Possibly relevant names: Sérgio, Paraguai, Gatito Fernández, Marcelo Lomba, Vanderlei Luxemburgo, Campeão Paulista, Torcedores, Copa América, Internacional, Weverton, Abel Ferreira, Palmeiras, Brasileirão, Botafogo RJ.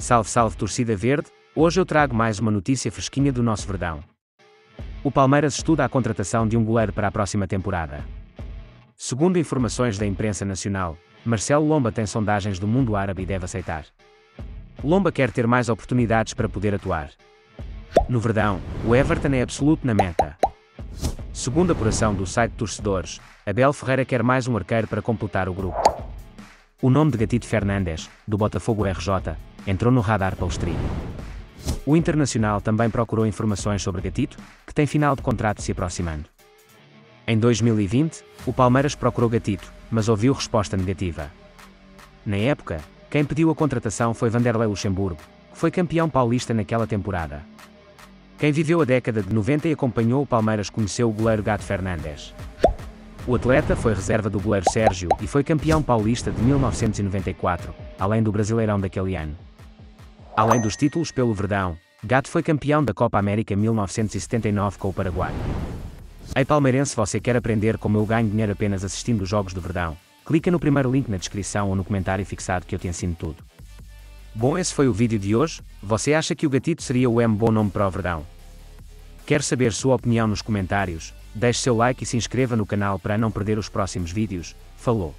Salve, salve torcida verde, hoje eu trago mais uma notícia fresquinha do nosso verdão. O Palmeiras estuda a contratação de um goleiro para a próxima temporada. Segundo informações da imprensa nacional, Marcelo Lomba tem sondagens do mundo árabe e deve aceitar. Lomba quer ter mais oportunidades para poder atuar. No verdão, o Weverton é absoluto na meta. Segundo a apuração do site Torcedores, Abel Ferreira quer mais um arqueiro para completar o grupo. O nome de Gatito Fernández, do Botafogo RJ, entrou no radar palestrinho. O Internacional também procurou informações sobre Gatito, que tem final de contrato se aproximando. Em 2020, o Palmeiras procurou Gatito, mas ouviu resposta negativa. Na época, quem pediu a contratação foi Vanderlei Luxemburgo, que foi campeão paulista naquela temporada. Quem viveu a década de 90 e acompanhou o Palmeiras conheceu o goleiro Gatito Fernández. O atleta foi reserva do goleiro Sérgio e foi campeão paulista de 1994, além do Brasileirão daquele ano. Além dos títulos pelo verdão, Gatito foi campeão da Copa América 1979 com o Paraguai. Ei palmeirense, você quer aprender como eu ganho dinheiro apenas assistindo os jogos do verdão? Clica no primeiro link na descrição ou no comentário fixado que eu te ensino tudo. Bom, esse foi o vídeo de hoje. Você acha que o Gatito seria um bom nome para o verdão? Quero saber sua opinião nos comentários. Deixe seu like e se inscreva no canal para não perder os próximos vídeos. Falou!